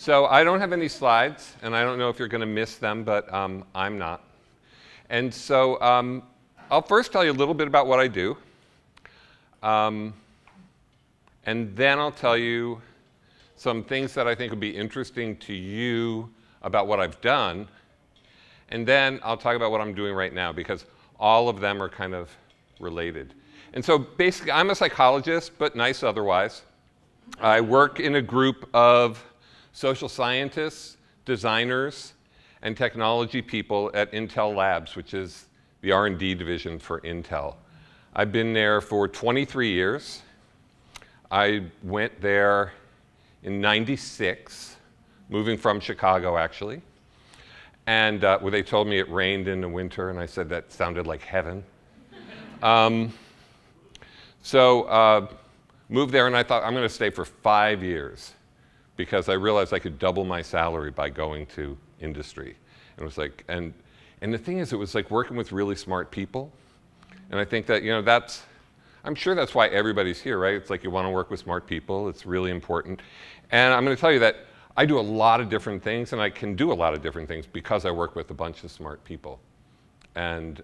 So I don't have any slides, and I don't know if you're going to miss them, but I'm not. And so I'll first tell you a little bit about what I do, and then I'll tell you some things that I think would be interesting to you about what I've done, and then I'll talk about what I'm doing right now, because all of them are kind of related. And so basically, I'm a psychologist, but nice otherwise. I work in a group of social scientists, designers, and technology people at Intel Labs, which is the R&D division for Intel. I've been there for 23 years. I went there in '96, moving from Chicago, actually. And well, they told me it rained in the winter, and I said that sounded like heaven. Moved there, and I thought, I'm going to stay for 5 years, because I realized I could double my salary by going to industry. And it was like, and the thing is, it was like working with really smart people. And I think that, you know, that's, I'm sure that's why everybody's here, right? It's like you want to work with smart people. It's really important. And I'm going to tell you that I do a lot of different things, and I can do a lot of different things because I work with a bunch of smart people. And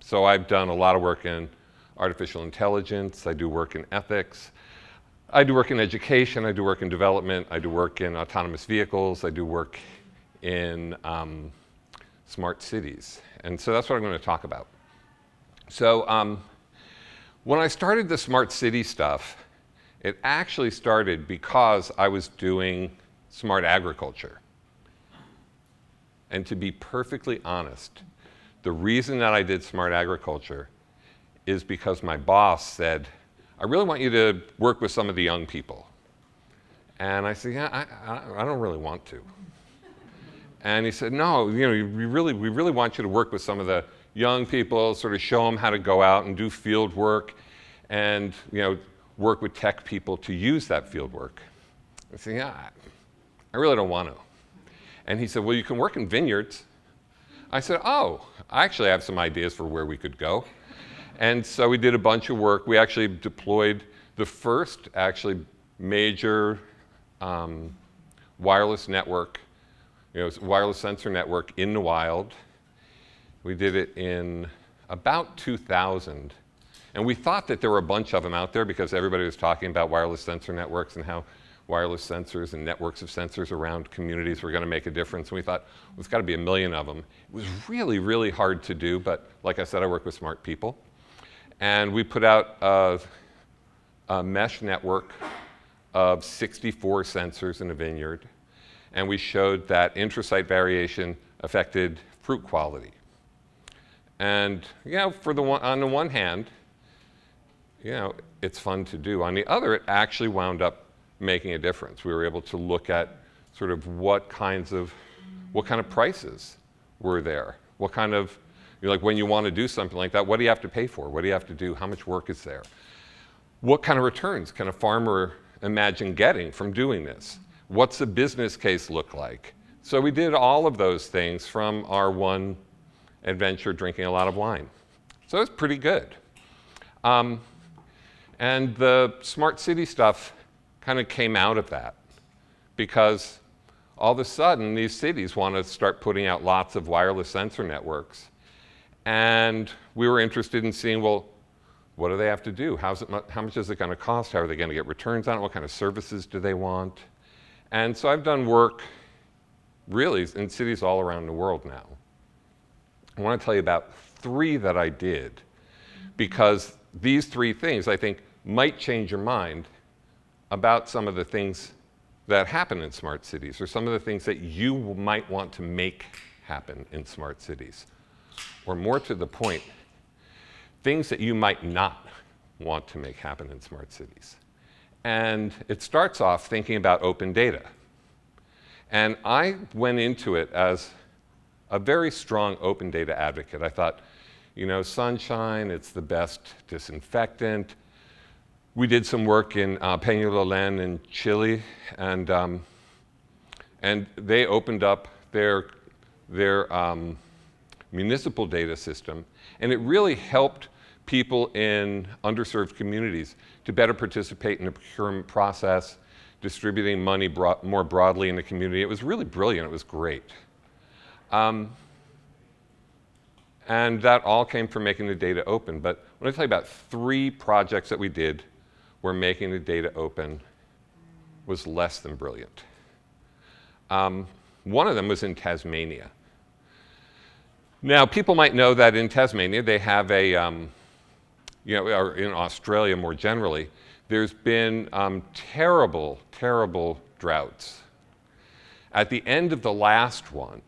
so I've done a lot of work in artificial intelligence. I do work in ethics. I do work in education. I do work in development. I do work in autonomous vehicles. I do work in smart cities. And so that's what I'm going to talk about. So when I started the smart city stuff, it actually started because I was doing smart agriculture. And to be perfectly honest, the reason that I did smart agriculture is because my boss said, I really want you to work with some of the young people. And I said, yeah, I don't really want to. And he said, no, you know, we really want you to work with some of the young people, sort of show them how to go out and do field work and, you know, work with tech people to use that field work. I said, yeah, I really don't want to. And he said, well, you can work in vineyards. I said, oh, I actually have some ideas for where we could go. And so we did a bunch of work. We actually deployed the first major wireless network, you know, wireless sensor network in the wild. We did it in about 2000. And we thought that there were a bunch of them out there because everybody was talking about wireless sensor networks and how wireless sensors and networks of sensors around communities were going to make a difference. And we thought, well, there's got to be a million of them. It was really, really hard to do. But like I said, I work with smart people. And we put out a mesh network of 64 sensors in a vineyard. And we showed that intra-site variation affected fruit quality. And, you know, on the one hand, you know, it's fun to do. On the other, it actually wound up making a difference. We were able to look at sort of what kind of prices were there. What kind of, you know, like when you want to do something like that, what do you have to pay for? What do you have to do? How much work is there? What kind of returns can a farmer imagine getting from doing this? What's the business case look like? So we did all of those things from our one adventure drinking a lot of wine. So it's pretty good. And the smart city stuff kind of came out of that, because all of a sudden these cities want to start putting out lots of wireless sensor networks. And we were interested in seeing, well, what do they have to do? How much is it going to cost? How are they going to get returns on it? What kind of services do they want? And so I've done work really in cities all around the world now. I want to tell you about three that I did, because these three things, I think, might change your mind about some of the things that happen in smart cities, or some of the things that you might want to make happen in smart cities. Or more to the point, things that you might not want to make happen in smart cities. And it starts off thinking about open data. And I went into it as a very strong open data advocate. I thought, you know, sunshine, it's the best disinfectant. We did some work in Peñalolén in Chile, and they opened up their municipal data system, and it really helped people in underserved communities to better participate in the procurement process, distributing money more broadly in the community. It was really brilliant. It was great. And that all came from making the data open. But I want to tell you about three projects that we did where making the data open was less than brilliant. One of them was in Tasmania. Now, people might know that in Tasmania, they have a, or in Australia more generally, there's been terrible, terrible droughts. At the end of the last one,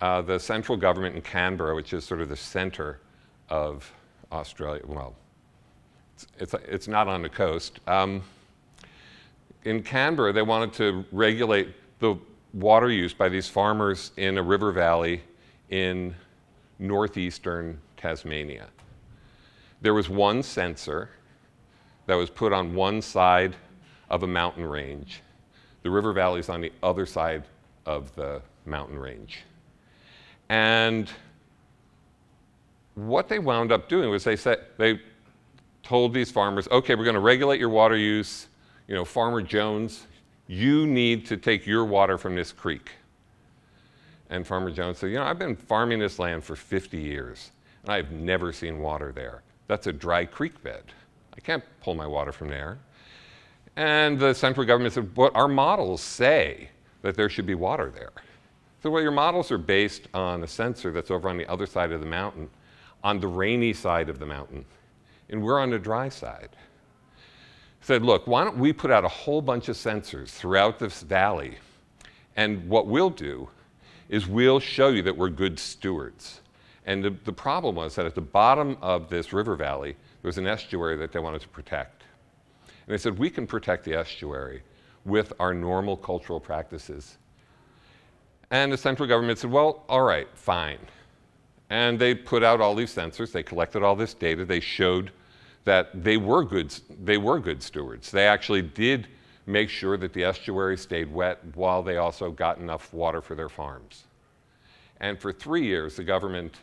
the central government in Canberra, which is sort of the center of Australia, well, it's not on the coast. In Canberra, they wanted to regulate the water use by these farmers in a river valley in northeastern Tasmania. There was one sensor that was put on one side of a mountain range. The river valley's on the other side of the mountain range. And what they wound up doing was they told these farmers, okay, we're going to regulate your water use. You know, Farmer Jones, you need to take your water from this creek. And Farmer Jones said, you know, I've been farming this land for 50 years, and I've never seen water there. That's a dry creek bed. I can't pull my water from there. And the central government said, but our models say that there should be water there. So, well, your models are based on a sensor that's over on the other side of the mountain, on the rainy side of the mountain, and we're on the dry side. Said, look, why don't we put out a whole bunch of sensors throughout this valley, and what we'll do is we'll show you that we're good stewards. And the problem was that at the bottom of this river valley, there was an estuary that they wanted to protect. And they said, we can protect the estuary with our normal cultural practices. And the central government said, well, all right, fine. And they put out all these sensors. They collected all this data. They showed that they were good stewards. They actually did make sure that the estuary stayed wet while they also got enough water for their farms. And for 3 years, the government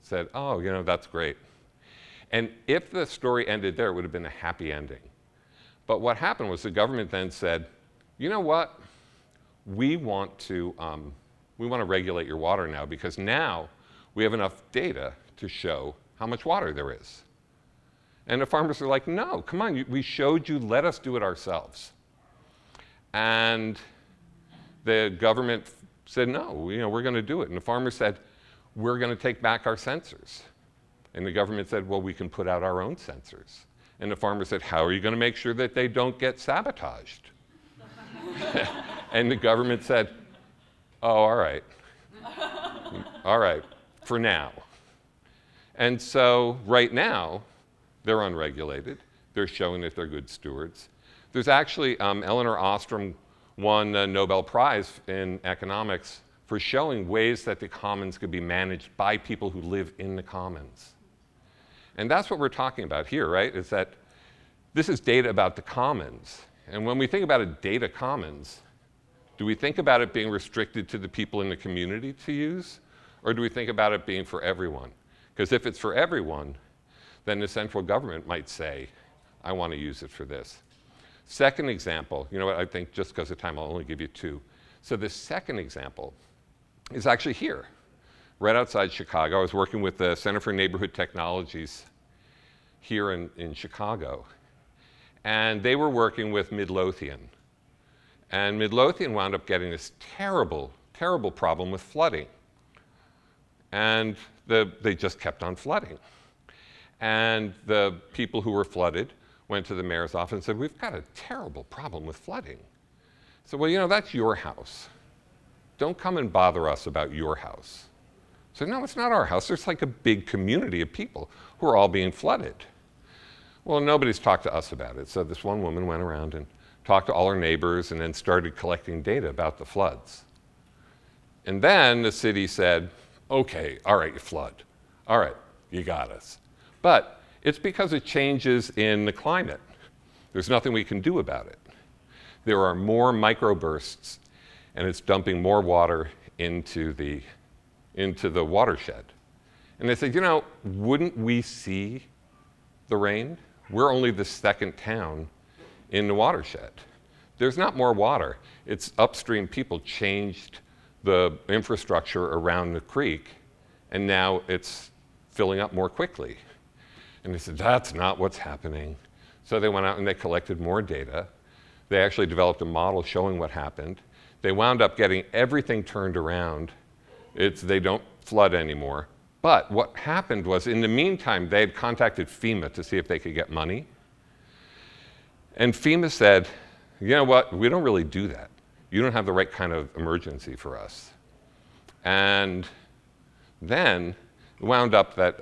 said, oh, you know, that's great. And if the story ended there, it would have been a happy ending. But what happened was the government then said, you know what? We want to regulate your water now, because now we have enough data to show how much water there is. And the farmers are like, no, come on, we showed you, let us do it ourselves. And the government said, no, you know, we're going to do it. And the farmer said, we're going to take back our sensors. And the government said, well, we can put out our own sensors. And the farmer said, how are you going to make sure that they don't get sabotaged? And the government said, oh, all right. All right, for now. And so right now, they're unregulated. They're showing that they're good stewards. There's actually, Elinor Ostrom won the Nobel Prize in economics for showing ways that the commons could be managed by people who live in the commons. And that's what we're talking about here, right? Is that this is data about the commons. And when we think about a data commons, do we think about it being restricted to the people in the community to use? Or do we think about it being for everyone? Because if it's for everyone, then the central government might say, I want to use it for this. Second example, you know what, I think just because of time, I'll only give you two. So the second example is actually here, right outside Chicago. I was working with the Center for Neighborhood Technologies here in Chicago. And they were working with Midlothian. And Midlothian wound up getting this terrible, terrible problem with flooding. And they just kept on flooding. And the people who were flooded went to the mayor's office and said, we've got a terrible problem with flooding. So, well, you know, that's your house. Don't come and bother us about your house. So, no, it's not our house. There's like a big community of people who are all being flooded. Well, nobody's talked to us about it. So this one woman went around and talked to all her neighbors and then started collecting data about the floods. And then the city said, okay, all right, you flood. All right, you got us. But it's because of changes in the climate. There's nothing we can do about it. There are more microbursts, and it's dumping more water into the watershed. And they said, you know, wouldn't we see the rain? We're only the second town in the watershed. there's not more water. It's upstream people changed the infrastructure around the creek, and now it's filling up more quickly. And they said, that's not what's happening. So they went out and they collected more data. They actually developed a model showing what happened. They wound up getting everything turned around. They don't flood anymore. But what happened was, in the meantime, they had contacted FEMA to see if they could get money. And FEMA said, you know what, we don't really do that. You don't have the right kind of emergency for us. And then it wound up that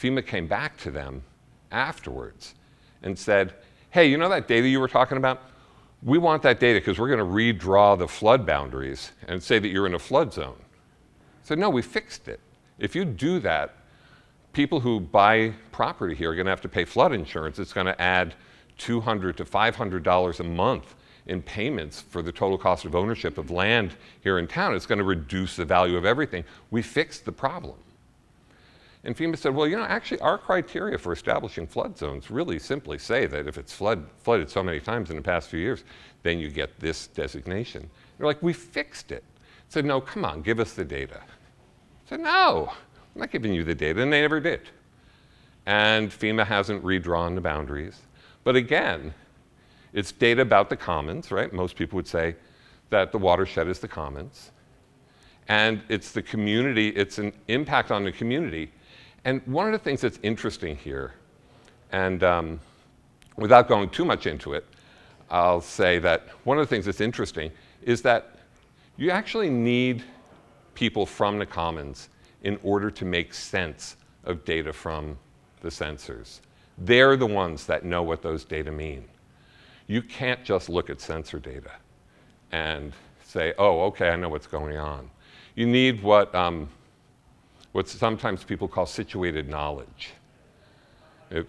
FEMA came back to them afterwards and said, hey, you know that data you were talking about? We want that data because we're going to redraw the flood boundaries and say that you're in a flood zone. So no, we fixed it. If you do that, people who buy property here are going to have to pay flood insurance. It's going to add $200 to $500 a month in payments for the total cost of ownership of land here in town. It's going to reduce the value of everything. We fixed the problem. And FEMA said, well, you know, actually our criteria for establishing flood zones really simply say that if it's flooded so many times in the past few years, then you get this designation. They're like, we fixed it. I said, no, come on, give us the data. I said, no, I'm not giving you the data, and they never did. And FEMA hasn't redrawn the boundaries. But again, it's data about the commons, right? Most people would say that the watershed is the commons. And it's the community, it's an impact on the community. And one of the things that's interesting here, and without going too much into it, I'll say that one of the things that's interesting is that you actually need people from the commons in order to make sense of data from the sensors. They're the ones that know what those data mean. You can't just look at sensor data and say, oh, okay, I know what's going on. You need what sometimes people call situated knowledge.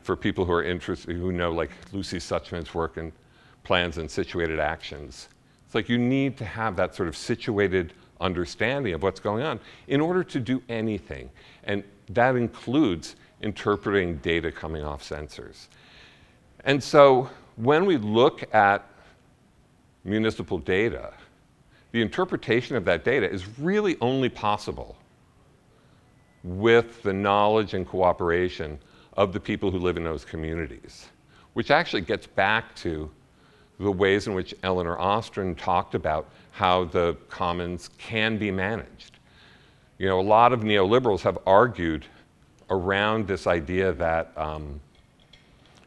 For people who are interested, who know like Lucy Suchman's work in plans and situated actions, it's like you need to have that sort of situated understanding of what's going on in order to do anything. And that includes interpreting data coming off sensors. And so when we look at municipal data, the interpretation of that data is really only possible with the knowledge and cooperation of the people who live in those communities, which actually gets back to the ways in which Elinor Ostrom talked about how the commons can be managed. You know, a lot of neoliberals have argued around this idea that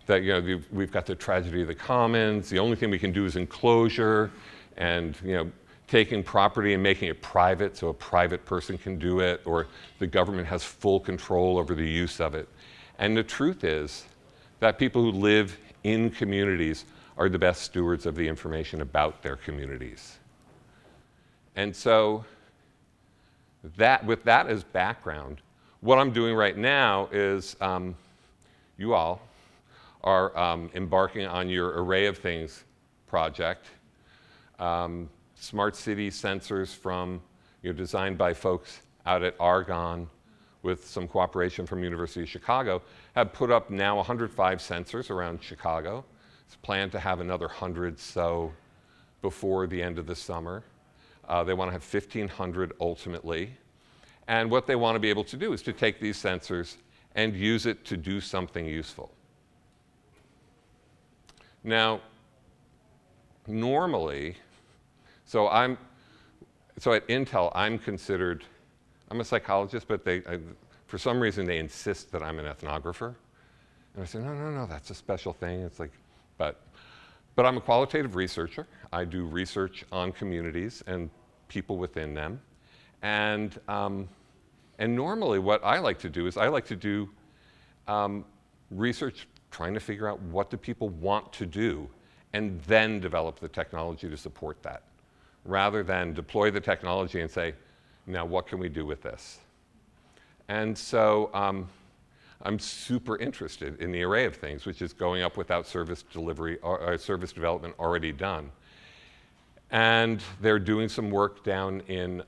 that, you know, we've got the tragedy of the commons, the only thing we can do is enclosure, and, you know, taking property and making it private so a private person can do it, or the government has full control over the use of it. And the truth is that people who live in communities are the best stewards of the information about their communities. And so that, with that as background, what I'm doing right now is you all are embarking on your Array of Things project. Smart city sensors from, you know, designed by folks out at Argonne with some cooperation from University of Chicago, have put up now 105 sensors around Chicago. It's planned to have another 100 so before the end of the summer. They want to have 1,500 ultimately. And what they want to be able to do is to take these sensors and use it to do something useful. Now, normally, so at Intel, I'm a psychologist, but for some reason they insist that I'm an ethnographer. And I say, no, no, no, that's a special thing. It's like, but I'm a qualitative researcher. I do research on communities and people within them. And normally what I like to do is I like to do research trying to figure out what do people want to do and then develop the technology to support that, rather than deploy the technology and say, now what can we do with this? And so I'm super interested in the Array of Things, which is going up without service delivery or service development already done. And they're doing some work down in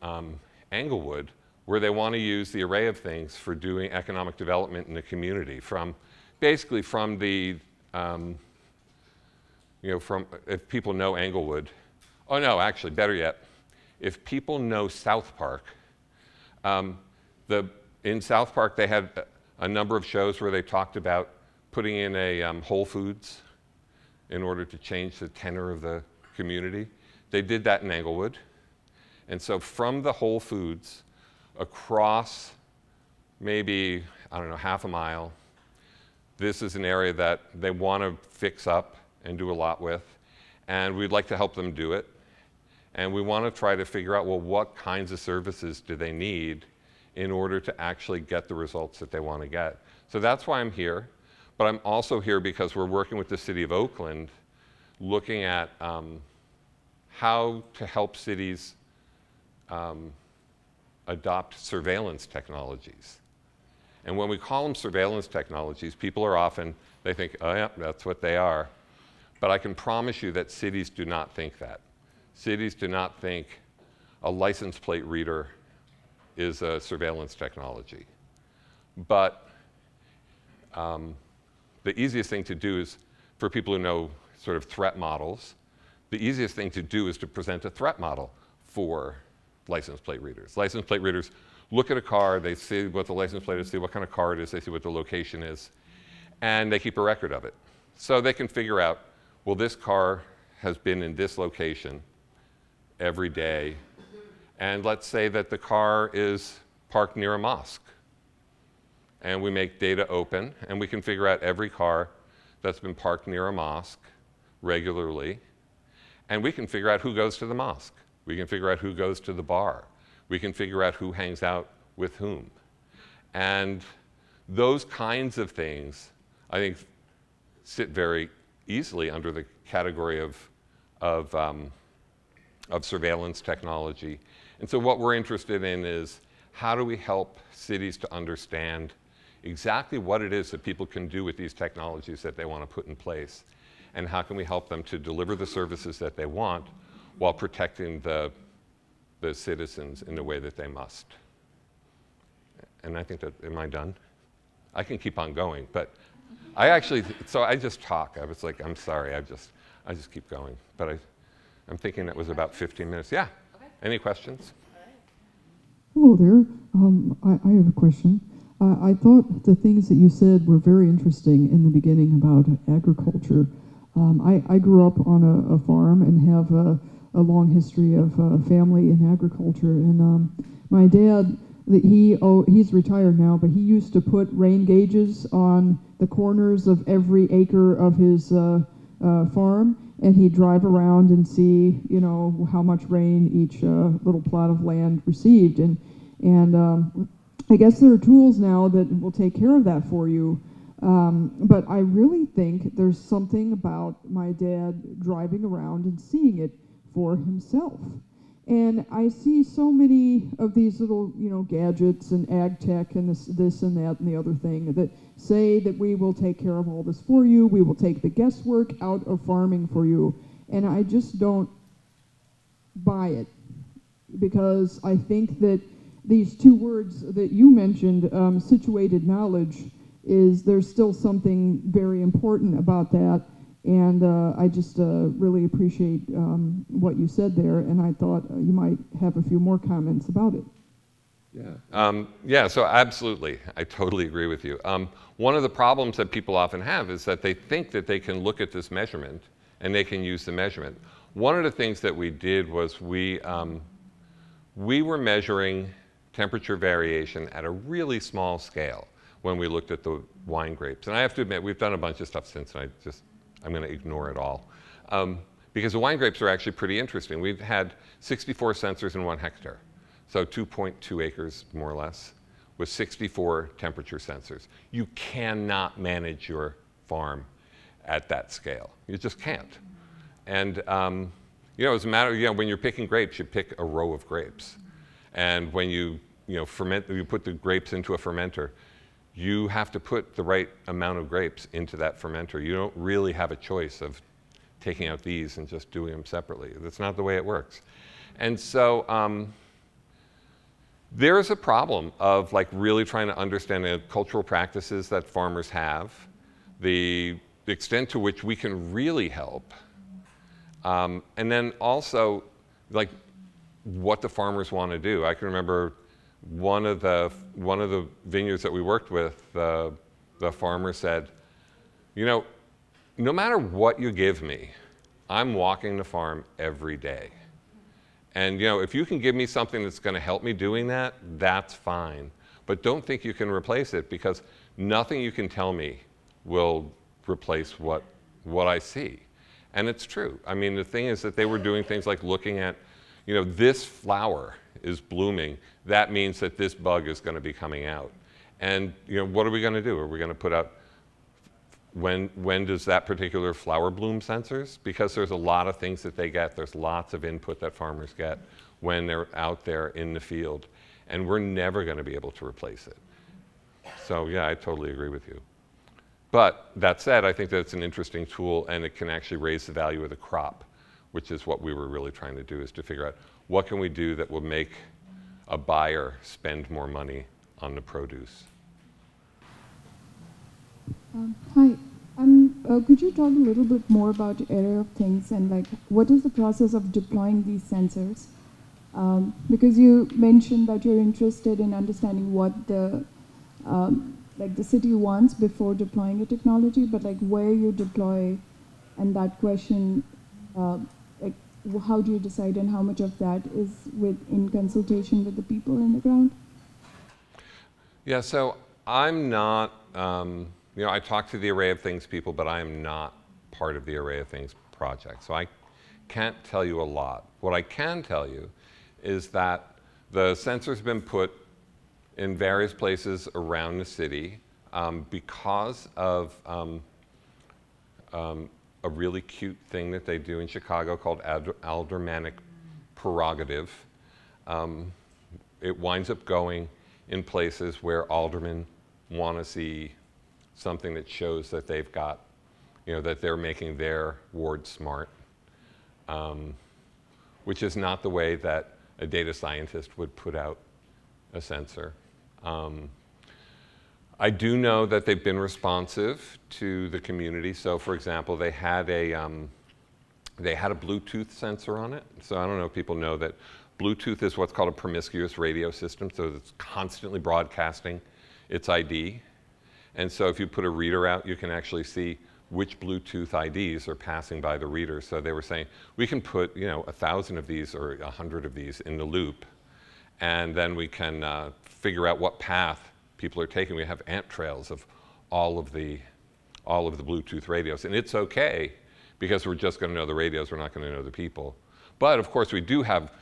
Englewood, where they want to use the Array of Things for doing economic development in the community, from basically from the from if people know Englewood. Oh no, actually, better yet, if people know South Park, in South Park they had a number of shows where they talked about putting in a Whole Foods in order to change the tenor of the community. They did that in Englewood. And so from the Whole Foods across maybe, I don't know, half a mile, this is an area that they want to fix up and do a lot with. And we'd like to help them do it. And we want to try to figure out, well, what kinds of services do they need in order to actually get the results that they want to get. So that's why I'm here. But I'm also here because we're working with the city of Oakland, looking at how to help cities adopt surveillance technologies. And when we call them surveillance technologies, people are often, they think, oh yeah, that's what they are. But I can promise you that cities do not think that. Cities do not think a license plate reader is a surveillance technology. But the easiest thing to do is, for people who know sort of threat models, the easiest thing to do is to present a threat model for license plate readers. License plate readers look at a car, they see what the license plate is, see what kind of car it is, they see what the location is, and they keep a record of it. So they can figure out, well, this car has been in this location every day, and let's say that the car is parked near a mosque. And we make data open, and we can figure out every car that's been parked near a mosque regularly, and we can figure out who goes to the mosque. We can figure out who goes to the bar. We can figure out who hangs out with whom. And those kinds of things, I think, sit very easily under the category of surveillance technology. And so what we're interested in is, how do we help cities to understand exactly what it is that people can do with these technologies that they want to put in place? And how can we help them to deliver the services that they want while protecting the citizens in the way that they must? And I think that, am I done? I can keep on going, but I actually, so I just talk. I was like, I'm sorry, I just keep going. But I'm thinking that was about 15 minutes. Yeah, okay. Any questions? Hello there. I have a question. I thought the things that you said were very interesting in the beginning about agriculture. I grew up on a farm and have a long history of family in agriculture. And my dad, he's retired now, but he used to put rain gauges on the corners of every acre of his farm. And he'd drive around and see, how much rain each little plot of land received. And I guess there are tools now that will take care of that for you. But I really think there's something about my dad driving around and seeing it for himself. And I see so many of these little, gadgets and ag tech and this and that and the other thing that say that we will take care of all this for you. We will take the guesswork out of farming for you. And I just don't buy it, because I think that these two words that you mentioned, situated knowledge, there's still something very important about that. And I just really appreciate what you said there, and I thought you might have a few more comments about it. Yeah, so absolutely. I totally agree with you. One of the problems that people often have is that they think that they can look at this measurement and they can use the measurement. One of the things that we did was we were measuring temperature variation at a really small scale when we looked at the wine grapes. And I have to admit, we've done a bunch of stuff since, and I'm going to ignore it all. Because the wine grapes are actually pretty interesting. We've had 64 sensors in 1 hectare. So 2.2 acres, more or less, with 64 temperature sensors. You cannot manage your farm at that scale. You just can't. And it's a matter, when you're picking grapes, you pick a row of grapes. And when you put the grapes into a fermenter, you have to put the right amount of grapes into that fermenter. You don't really have a choice of taking out these and just doing them separately. That's not the way it works. And so there's a problem of really trying to understand the cultural practices that farmers have, the extent to which we can really help And then also, like, what the farmers want to do. I can remember one of the vineyards that we worked with, the farmer said, you know, no matter what you give me, I'm walking the farm every day. And you know, if you can give me something that's going to help me doing that, that's fine. But don't think you can replace it, because nothing you can tell me will replace what I see. And it's true. I mean, the thing is that they were doing things like looking at, you know, this flower is blooming. That means that this bug is going to be coming out. And you know, what are we going to do? Are we going to put out when does that particular flower bloom sensors? Because there's a lot of things that they get. There's lots of input that farmers get when they're out there in the field. And we're never going to be able to replace it. So yeah, I totally agree with you. But that said, I think that it's an interesting tool, and it can actually raise the value of the crop, which is what we were really trying to do, is to figure out what can we do that will make a buyer spend more money on the produce. Hi. Could you talk a little bit more about Array of Things, and like, what is the process of deploying these sensors? Because you mentioned that you're interested in understanding what the city wants before deploying a technology, but like where you deploy, and that question, like how do you decide, and how much of that is in consultation with the people in the ground? Yeah, so I'm not, you know, I talk to the Array of Things people, but I am not part of the Array of Things project, so I can't tell you a lot. What I can tell you is that the sensors have been put in various places around the city because of a really cute thing that they do in Chicago called aldermanic prerogative. It winds up going in places where aldermen want to see something that shows that they've got, you know, that they're making their ward smart, which is not the way that a data scientist would put out a sensor. I do know that they've been responsive to the community. So, for example, they had a Bluetooth sensor on it. So I don't know if people know that Bluetooth is what's called a promiscuous radio system. So it's constantly broadcasting its ID. And so if you put a reader out, you can actually see which Bluetooth IDs are passing by the reader. So they were saying, we can put, you know, 1,000 of these or 100 of these in the loop, and then we can figure out what path people are taking. We have ant trails of all of the Bluetooth radios. And it's okay, because we're just going to know the radios, we're not going to know the people. But of course, we do have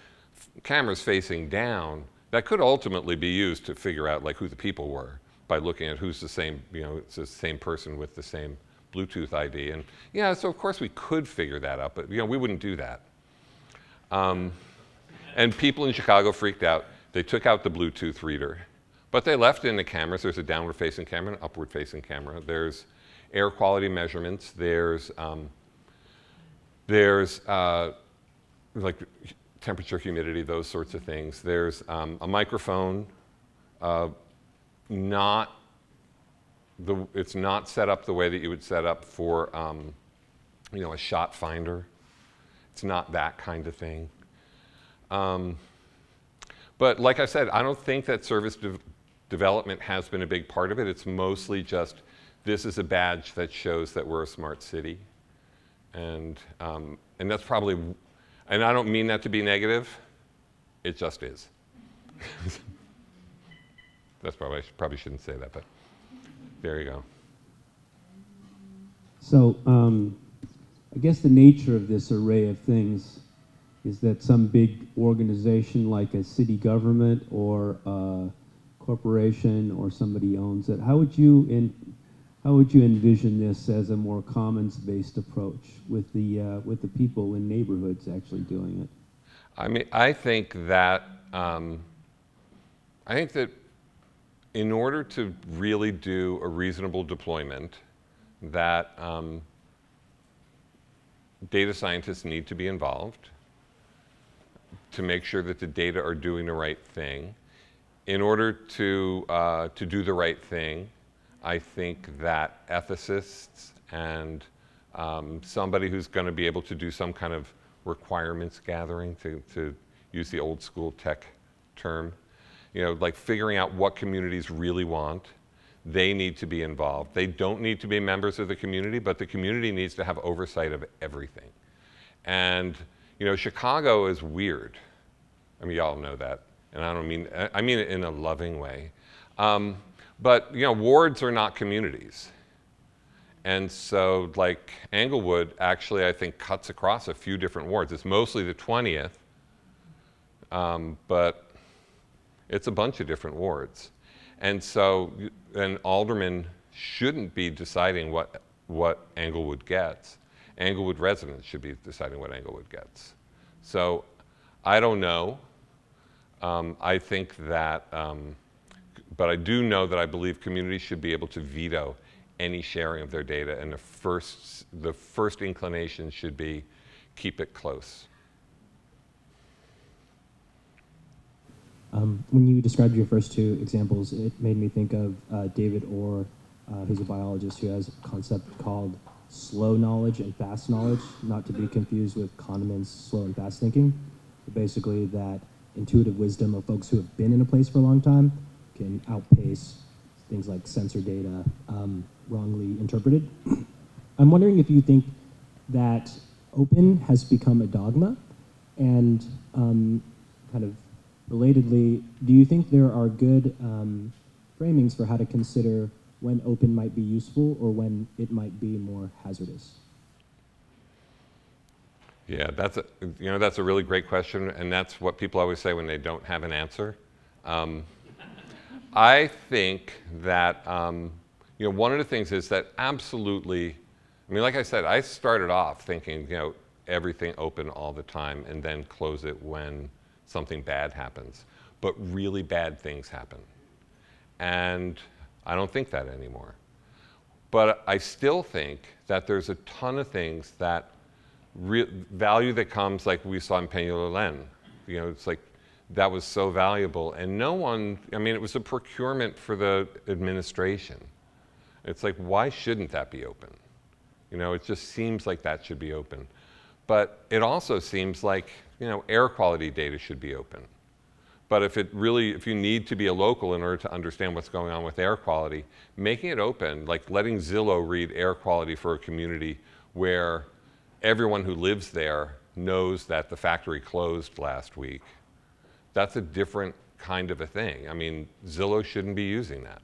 cameras facing down that could ultimately be used to figure out like who the people were by looking at who's the same, you know, it's the same person with the same Bluetooth ID. And yeah, so of course we could figure that out, but you know, we wouldn't do that. And people in Chicago freaked out. They took out the Bluetooth reader, but they left in the cameras. There's a downward-facing camera, an upward-facing camera. There's air quality measurements. There's like temperature, humidity, those sorts of things. There's a microphone. It's not set up the way that you would set up for you know, a shot finder. It's not that kind of thing. But like I said, I don't think that service development has been a big part of it. It's mostly just, this is a badge that shows that we're a smart city. And that's probably, and I don't mean that to be negative, it just is. That's probably, I probably shouldn't say that, but there you go. So I guess the nature of this Array of Things is that some big organization like a city government or a corporation or somebody owns it. How would you envision this as a more commons-based approach with the people in neighborhoods actually doing it? I mean, I think that in order to really do a reasonable deployment, that data scientists need to be involved to make sure that the data are doing the right thing. In order to do the right thing, I think that ethicists and somebody who's going to be able to do some kind of requirements gathering, to use the old school tech term, you know, like figuring out what communities really want. They need to be involved. They don't need to be members of the community, but the community needs to have oversight of everything. And, you know, Chicago is weird. I mean, y'all know that. And I don't mean, I mean it in a loving way. But, you know, wards are not communities. And so, like, Englewood actually, I think, cuts across a few different wards. It's mostly the 20th, but it's a bunch of different wards. And so an alderman shouldn't be deciding what Englewood gets. Englewood residents should be deciding what Englewood gets. So I don't know. I think that, but I do know that I believe communities should be able to veto any sharing of their data, and the first inclination should be keep it close. When you described your first two examples, it made me think of David Orr, who's a biologist who has a concept called slow knowledge and fast knowledge, not to be confused with Kahneman's slow and fast thinking. But basically, that intuitive wisdom of folks who have been in a place for a long time can outpace things like sensor data wrongly interpreted. I'm wondering if you think that open has become a dogma, and kind of relatedly, do you think there are good framings for how to consider when open might be useful or when it might be more hazardous? Yeah, that's a, you know, that's a really great question, and that's what people always say when they don't have an answer. I think that you know, one of the things is that absolutely, I mean, like I said, I started off thinking, you know, everything open all the time, and then close it when something bad happens, but really bad things happen. And I don't think that anymore. But I still think that there's a ton of things that value that comes, like we saw in Peñalolén. You know, it's like, that was so valuable. And no one, I mean, it was a procurement for the administration. It's like, why shouldn't that be open? You know, it just seems like that should be open. But it also seems like, you know, air quality data should be open. But if it really, if you need to be a local in order to understand what's going on with air quality, making it open, like letting Zillow read air quality for a community where everyone who lives there knows that the factory closed last week, that's a different kind of a thing. I mean, Zillow shouldn't be using that.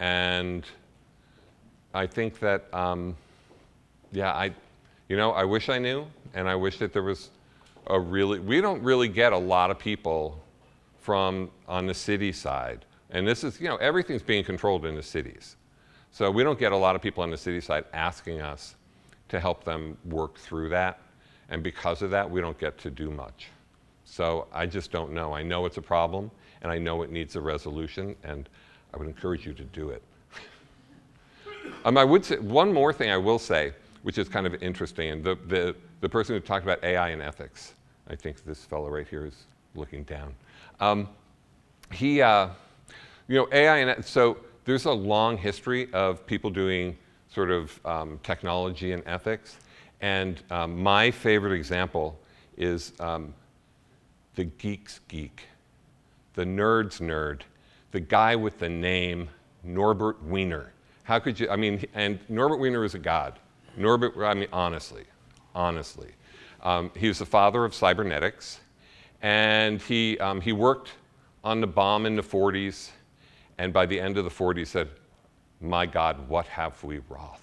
And I think that, yeah, you know, I wish I knew, and I wish that there was a really, we don't really get a lot of people from on the city side. And this is, you know, everything's being controlled in the cities. So we don't get a lot of people on the city side asking us to help them work through that. And because of that, we don't get to do much. So I just don't know. I know it's a problem, and I know it needs a resolution, and I would encourage you to do it. I would say one more thing I will say, which is kind of interesting, and the person who talked about AI and ethics, I think this fellow right here is looking down. You know, AI and, so there's a long history of people doing sort of technology and ethics, and my favorite example is the geek's geek, the nerd's nerd, the guy with the name Norbert Wiener. How could you, I mean, and Norbert Wiener is a god. Norbert, I mean, honestly. He was the father of cybernetics, and he worked on the bomb in the 40s, and by the end of the 40s said, my God, what have we wrought?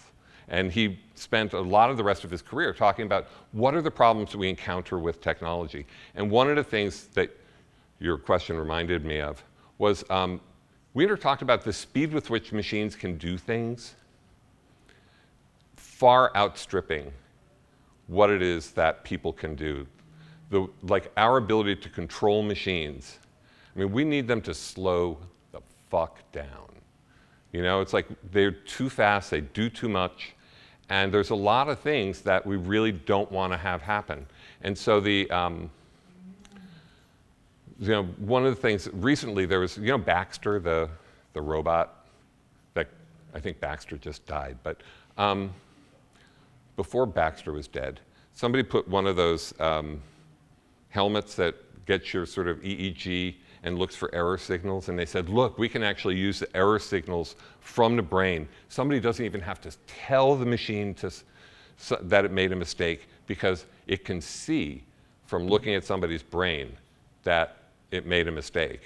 And he spent a lot of the rest of his career talking about what are the problems we encounter with technology. And one of the things that your question reminded me of was Wiener talked about the speed with which machines can do things far outstripping what it is that people can do. Like our ability to control machines, I mean, we need them to slow the fuck down. You know, it's like they're too fast, they do too much. And there's a lot of things that we really don't want to have happen. And so the, you know, one of the things recently there was, you know, Baxter, the robot, that I think Baxter just died, before Baxter was dead, somebody put one of those helmets that gets your sort of EEG and looks for error signals, and they said, look, we can actually use the error signals from the brain. Somebody doesn't even have to tell the machine to, that it made a mistake, because it can see from looking at somebody's brain that it made a mistake.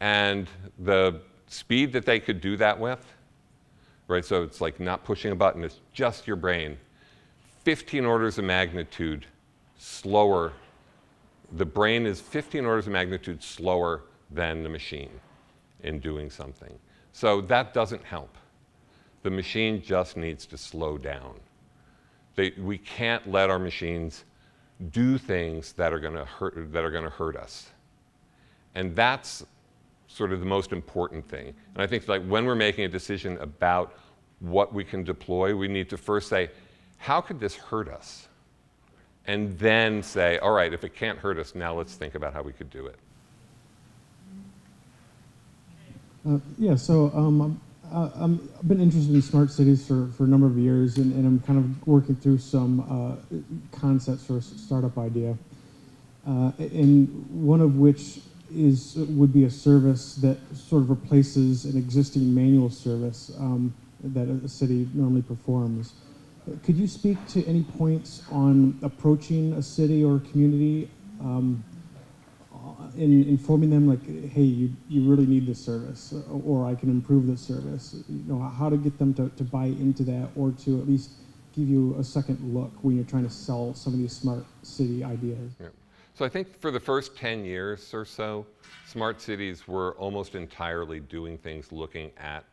And the speed that they could do that with, right, so it's like not pushing a button, it's just your brain, 15 orders of magnitude slower. The brain is 15 orders of magnitude slower than the machine in doing something. So that doesn't help. The machine just needs to slow down. We can't let our machines do things that are going to hurt, us. And that's sort of the most important thing. And I think, like, when we're making a decision about what we can deploy, we need to first say, how could this hurt us? And then say, all right, if it can't hurt us, now let's think about how we could do it. Yeah, so I've been interested in smart cities for a number of years, and I'm kind of working through some concepts for a startup idea, and one of which would be a service that sort of replaces an existing manual service that a city normally performs. Could you speak to any points on approaching a city or community in informing them, like, hey, you really need this service, or I can improve this service? You know, how to get them to buy into that, or to at least give you a second look when you're trying to sell some of these smart city ideas? Yeah. So I think for the first 10 years or so, smart cities were almost entirely doing things looking at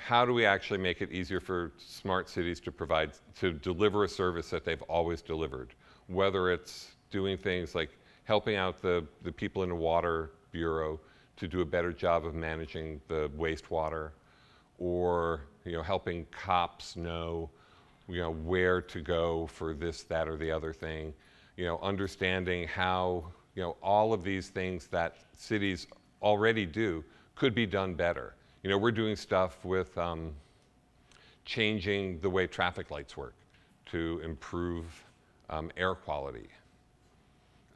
how do we actually make it easier for smart cities to deliver a service that they've always delivered, whether it's doing things like helping out the people in the water bureau to do a better job of managing the wastewater, or, you know, helping cops know, you know, where to go for this, that, or the other thing, you know, understanding how, you know, all of these things that cities already do could be done better. You know, we're doing stuff with changing the way traffic lights work to improve air quality.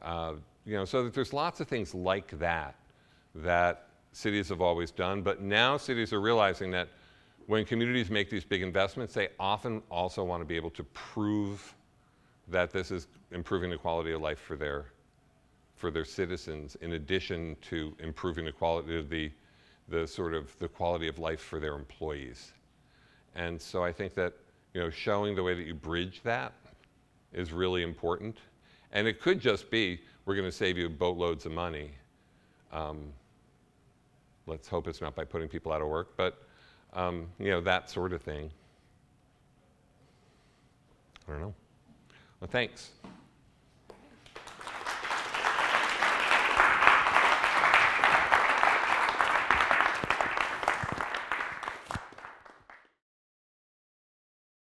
You know, so that there's lots of things like that that cities have always done, but now cities are realizing that when communities make these big investments, they often also want to be able to prove that this is improving the quality of life for their citizens, in addition to improving the quality of the quality of life for their employees. And so I think that, you know, showing the way that you bridge that is really important. And it could just be, we're going to save you boatloads of money. Let's hope it's not by putting people out of work, but you know, that sort of thing. I don't know. Well, thanks.